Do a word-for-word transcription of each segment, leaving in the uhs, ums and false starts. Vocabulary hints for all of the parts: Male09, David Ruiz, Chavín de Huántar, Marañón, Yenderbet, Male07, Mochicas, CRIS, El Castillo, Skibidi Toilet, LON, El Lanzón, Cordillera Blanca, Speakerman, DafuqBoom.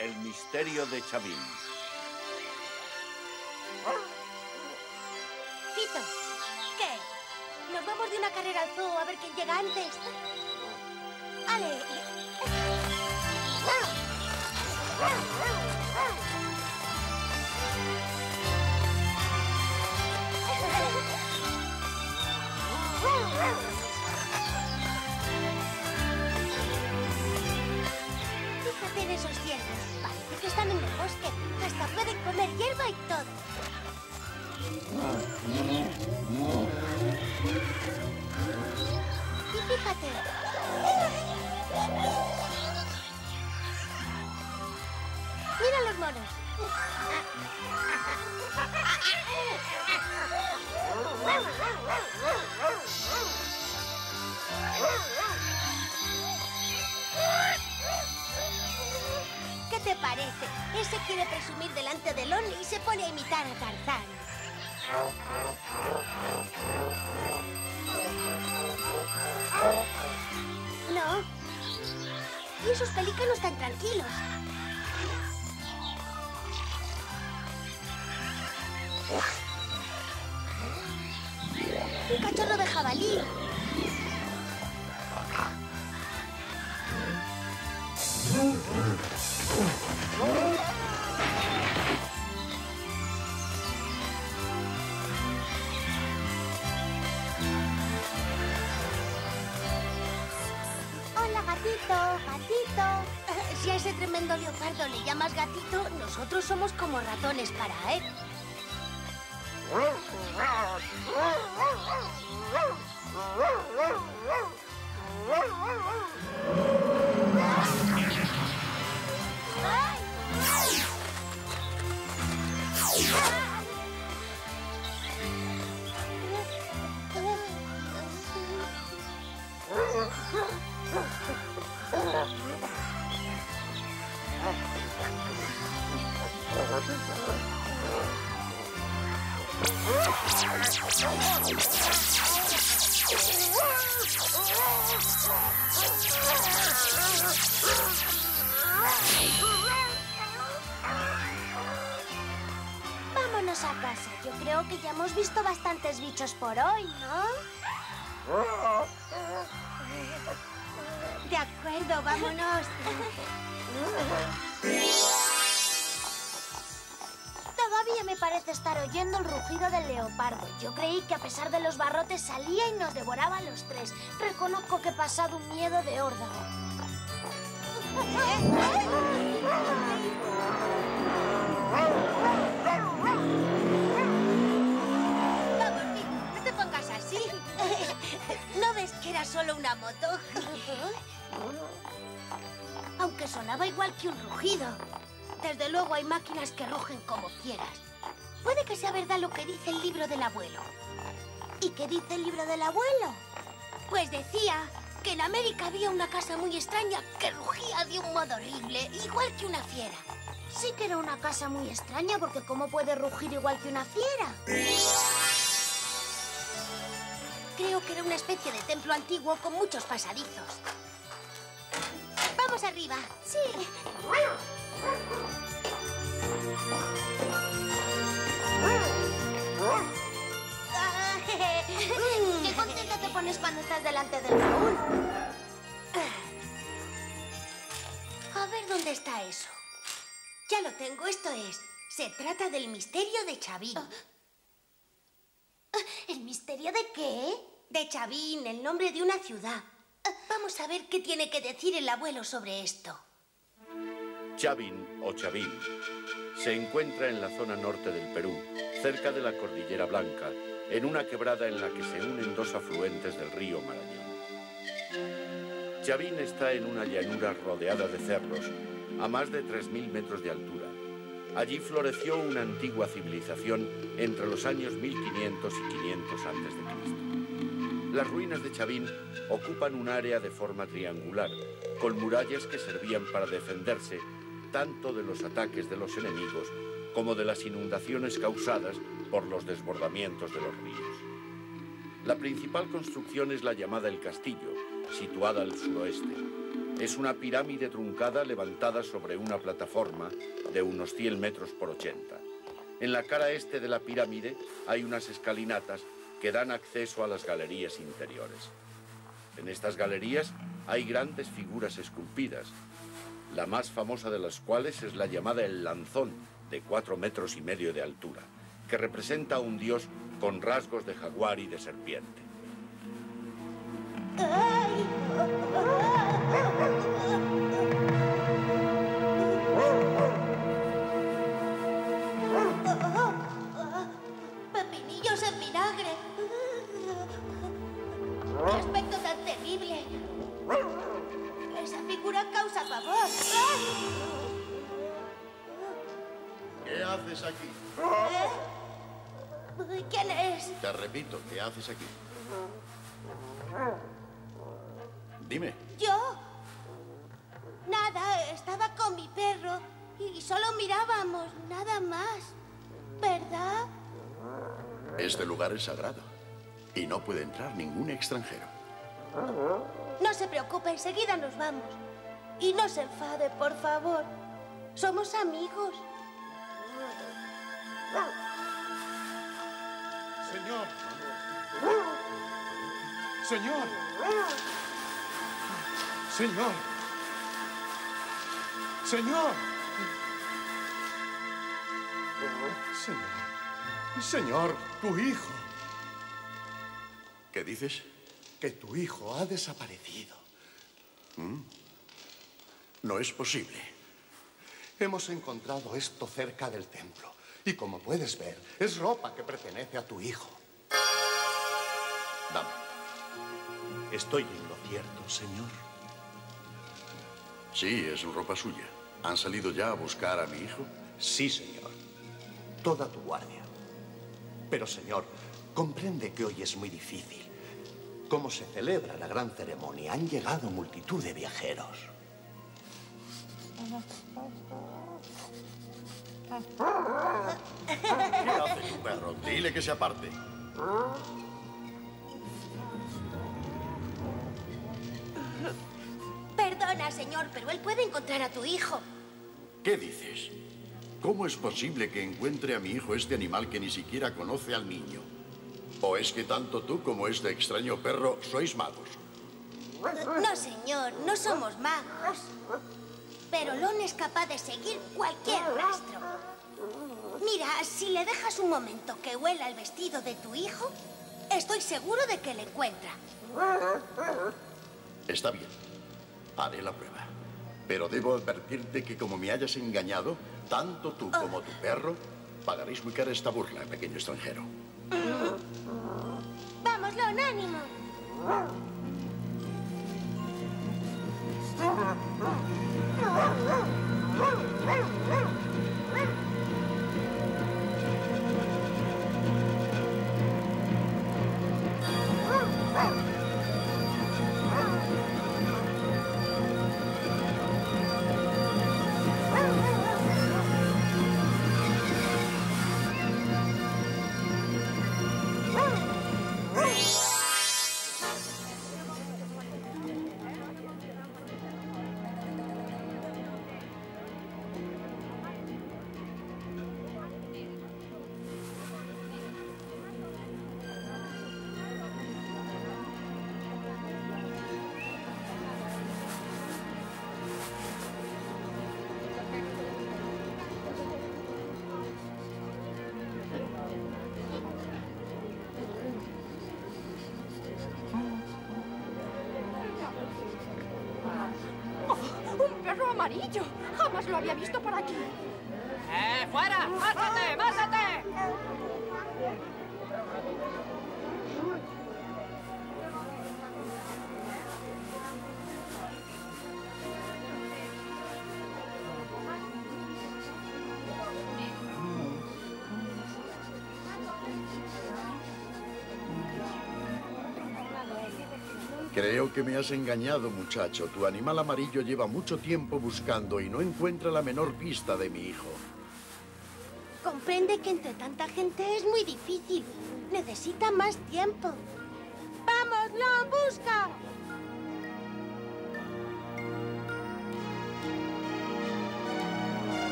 El misterio de Chavín. Fito, ¿qué? ¿Nos vamos de una carrera al zoo a ver quién llega antes? ¡Ale! Fíjate en esos ciervos. Que están en el bosque, hasta pueden comer hierba y todo. Y fíjate. Mira los monos. ¿Qué te parece? Ese quiere presumir delante de LON y se pone a imitar a Tarzán. No. Y esos pelícanos tan tranquilos. Un cachorro de jabalí. Si a ese tremendo leopardo le llamas gatito, nosotros somos como ratones para él. Vámonos a casa. Yo creo que ya hemos visto bastantes bichos por hoy, ¿no? De acuerdo, vámonos. Todavía me parece estar oyendo el rugido del leopardo. Yo creí que a pesar de los barrotes salía y nos devoraba a los tres. Reconozco que he pasado un miedo de horda. Vamos, Vic, no te pongas así. ¿No ves que era solo una moto? Aunque sonaba igual que un rugido. Desde luego hay máquinas que rugen como quieras. Puede que sea verdad lo que dice el libro del abuelo. ¿Y qué dice el libro del abuelo? Pues decía que en América había una casa muy extraña que rugía de un modo horrible, igual que una fiera. Sí que era una casa muy extraña, porque ¿cómo puede rugir igual que una fiera? Creo que era una especie de templo antiguo con muchos pasadizos. ¡Vamos arriba! ¡Sí! ¡Qué contento te pones cuando estás delante del baúl! A ver dónde está eso. Ya lo tengo, esto es. Se trata del misterio de Chavín. ¿El misterio de qué? De Chavín, el nombre de una ciudad. Vamos a ver qué tiene que decir el abuelo sobre esto. Chavín o Chavín se encuentra en la zona norte del Perú, cerca de la Cordillera Blanca, en una quebrada en la que se unen dos afluentes del río Marañón. Chavín está en una llanura rodeada de cerros, a más de tres mil metros de altura. Allí floreció una antigua civilización entre los años mil quinientos y quinientos antes de Cristo. Las ruinas de Chavín ocupan un área de forma triangular, con murallas que servían para defenderse tanto de los ataques de los enemigos como de las inundaciones causadas por los desbordamientos de los ríos. La principal construcción es la llamada El Castillo, situada al suroeste. Es una pirámide truncada levantada sobre una plataforma de unos cien metros por ochenta. En la cara este de la pirámide hay unas escalinatas que dan acceso a las galerías interiores. En estas galerías hay grandes figuras esculpidas, la más famosa de las cuales es la llamada El Lanzón, de cuatro metros y medio de altura, que representa a un dios con rasgos de jaguar y de serpiente. Pepinillos en vinagre. ¡Qué aspecto tan terrible! Esa figura causa pavor. ¿Qué haces aquí? ¿Eh? ¿Quién es? Te repito, ¿qué haces aquí? Dime. ¿Yo? Nada, estaba con mi perro y solo mirábamos, nada más. ¿Verdad? Este lugar es sagrado y no puede entrar ningún extranjero. No se preocupe, enseguida nos vamos. Y no se enfade, por favor. Somos amigos. Señor. Señor. ¡Señor! ¡Señor! ¡Señor! ¡Señor! ¡Tu hijo! ¿Qué dices? Que tu hijo ha desaparecido. ¿Mm? No es posible. Hemos encontrado esto cerca del templo. Y como puedes ver, es ropa que pertenece a tu hijo. Dame. Estoy en lo cierto, señor. Sí, es ropa suya. ¿Han salido ya a buscar a mi hijo? Sí, señor. Toda tu guardia. Pero, señor, comprende que hoy es muy difícil. Como se celebra la gran ceremonia, han llegado multitud de viajeros. ¿Qué hace tu perro? Dile que se aparte. Perdona, señor, pero él puede encontrar a tu hijo. ¿Qué dices? ¿Cómo es posible que encuentre a mi hijo este animal que ni siquiera conoce al niño? ¿O es que tanto tú como este extraño perro sois magos? No, señor, no somos magos. Pero Lon es capaz de seguir cualquier rastro. Mira, si le dejas un momento que huela el vestido de tu hijo, estoy seguro de que le encuentra. Está bien. Haré la prueba, pero debo advertirte que como me hayas engañado, tanto tú como tu perro pagaréis muy cara esta burla, pequeño extranjero. ¡Vamos, Lon, ánimo! perro amarillo. Jamás lo había visto por aquí. ¡Eh, fuera! ¡Másate, másate! Creo que me has engañado, muchacho. Tu animal amarillo lleva mucho tiempo buscando y no encuentra la menor pista de mi hijo. Comprende que entre tanta gente es muy difícil. Necesita más tiempo. ¡Vamos, Lon, busca!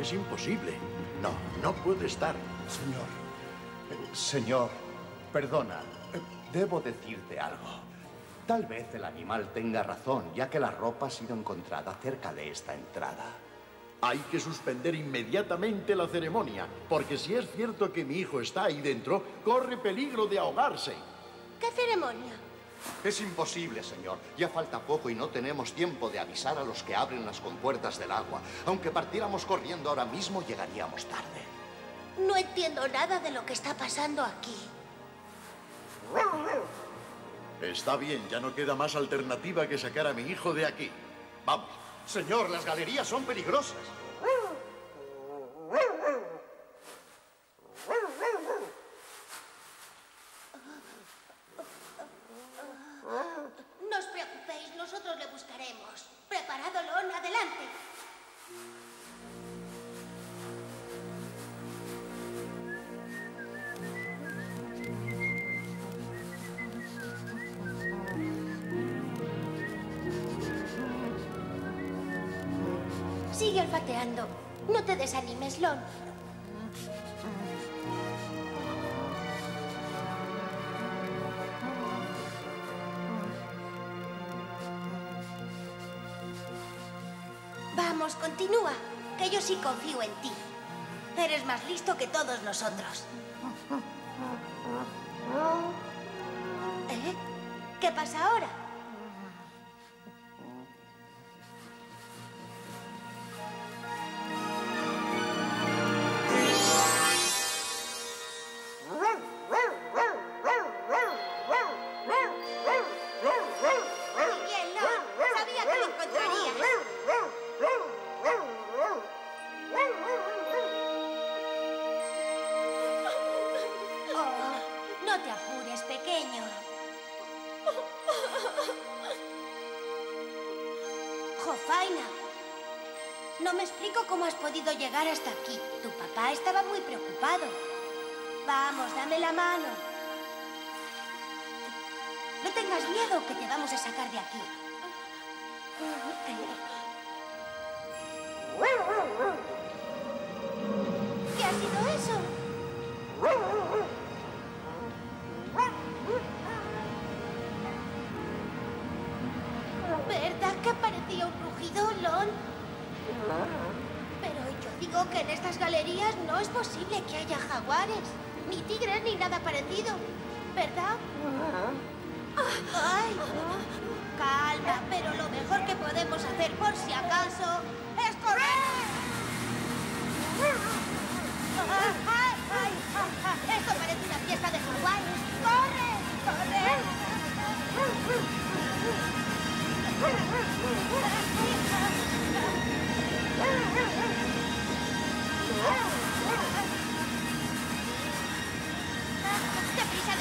Es imposible. No, no puede estar. Señor, eh, señor, perdona. Eh, debo decirte algo. Tal vez el animal tenga razón, ya que la ropa ha sido encontrada cerca de esta entrada. Hay que suspender inmediatamente la ceremonia, porque si es cierto que mi hijo está ahí dentro, corre peligro de ahogarse. ¿Qué ceremonia? Es imposible, señor. Ya falta poco y no tenemos tiempo de avisar a los que abren las compuertas del agua. Aunque partiéramos corriendo ahora mismo, llegaríamos tarde. No entiendo nada de lo que está pasando aquí. Está bien, ya no queda más alternativa que sacar a mi hijo de aquí. Vamos. Señor, las galerías son peligrosas. Sigue olfateando. No te desanimes, Lon. Vamos, continúa, que yo sí confío en ti. Eres más listo que todos nosotros. ¿Eh? ¿Qué pasa ahora? No me explico cómo has podido llegar hasta aquí. Tu papá estaba muy preocupado. Vamos, dame la mano. No tengas miedo, que te vamos a sacar de aquí. ¿Qué ha sido eso? ¿Verdad que parecía un rugido, Lon? Pero yo digo que en estas galerías no es posible que haya jaguares, ni tigres, ni nada parecido, ¿verdad? Ay, calma, pero lo mejor que podemos hacer por si acaso es correr. Ay, ay, ay, esto parece una fiesta de jaguares. ¡Corre! ¡Corre! ¡Deprisa!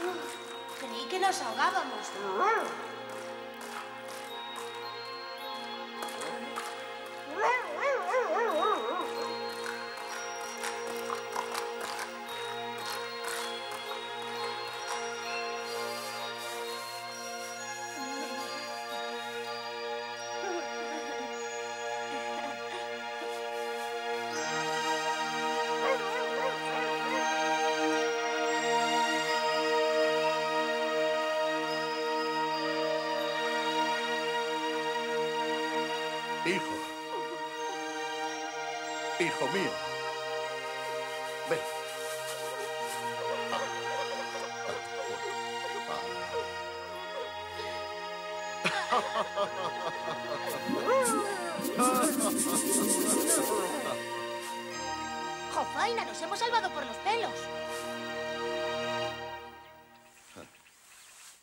Uf, creí que nos ahogábamos. Hijo, hijo mío, ven. Jofaina, nos hemos salvado por los pelos.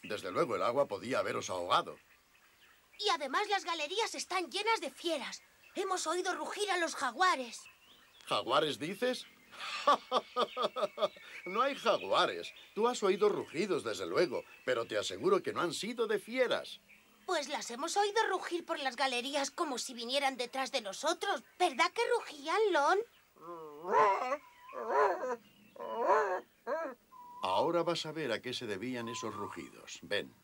Desde luego el agua podía haberos ahogado. Y además las galerías están llenas de fieras. Hemos oído rugir a los jaguares. ¿Jaguares dices? No hay jaguares. Tú has oído rugidos, desde luego, pero te aseguro que no han sido de fieras. Pues las hemos oído rugir por las galerías como si vinieran detrás de nosotros. ¿Verdad que rugían, Lon? Ahora vas a ver a qué se debían esos rugidos. Ven.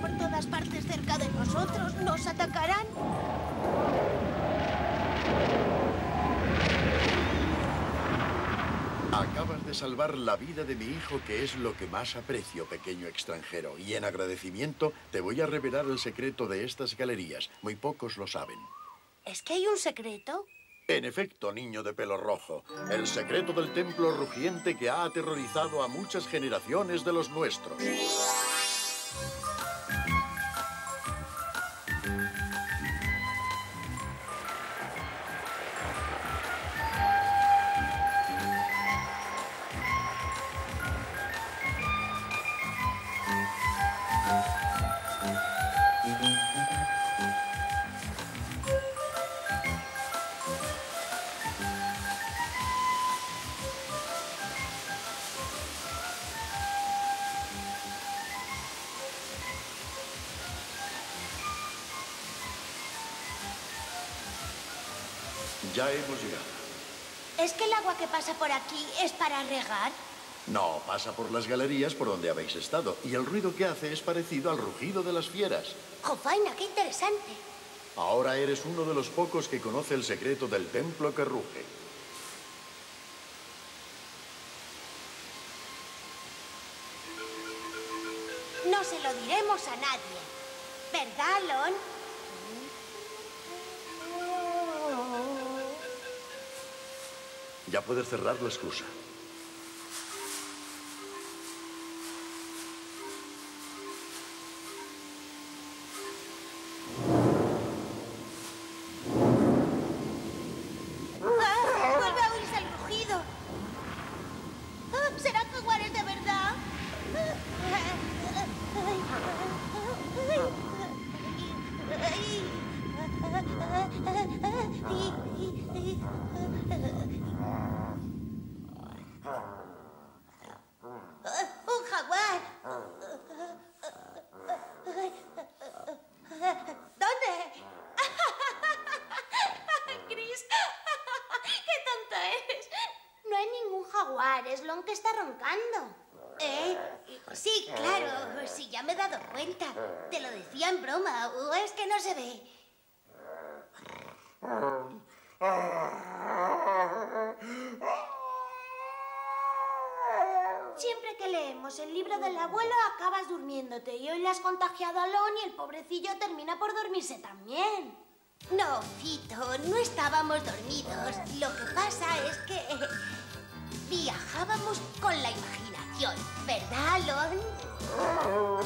Por todas partes cerca de nosotros, nos atacarán. Acabas de salvar la vida de mi hijo, que es lo que más aprecio, pequeño extranjero. Y en agradecimiento te voy a revelar el secreto de estas galerías. Muy pocos lo saben. ¿Es que hay un secreto? En efecto, niño de pelo rojo, el secreto del templo rugiente que ha aterrorizado a muchas generaciones de los nuestros. Ya hemos llegado. ¿Es que el agua que pasa por aquí es para regar? No, pasa por las galerías por donde habéis estado. Y el ruido que hace es parecido al rugido de las fieras. Jofaina, qué interesante. Ahora eres uno de los pocos que conoce el secreto del templo que ruge. No se lo diremos a nadie. ¿Verdad, Lon? Ya puedes cerrar la excusa. ¡Ah! ¡Vuelve a oírse el rugido! ¡Ah! ¿Serán jaguares de verdad? ¡Un jaguar! ¿Dónde? ¡Cris! ¡Qué tonta eres! No hay ningún jaguar, es Lon que está roncando. ¿Eh? Sí, claro, sí, ya me he dado cuenta. Te lo decía en broma, o es que no se ve. Siempre que leemos el libro del abuelo acabas durmiéndote y hoy le has contagiado a Lon y el pobrecillo termina por dormirse también. No, Fito, no estábamos dormidos. Lo que pasa es que eh, viajábamos con la imaginación, ¿verdad, Lon?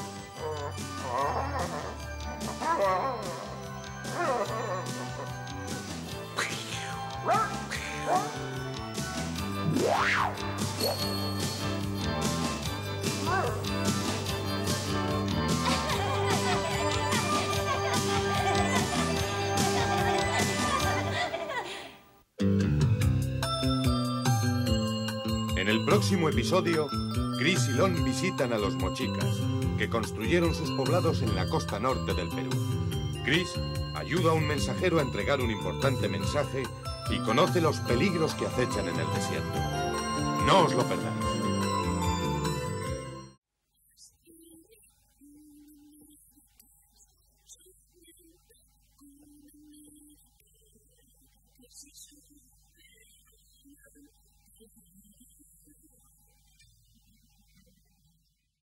En el próximo episodio, Cris y Lon visitan a los Mochicas, que construyeron sus poblados en la costa norte del Perú. Cris ayuda a un mensajero a entregar un importante mensaje y conoce los peligros que acechan en el desierto. No os lo perdáis.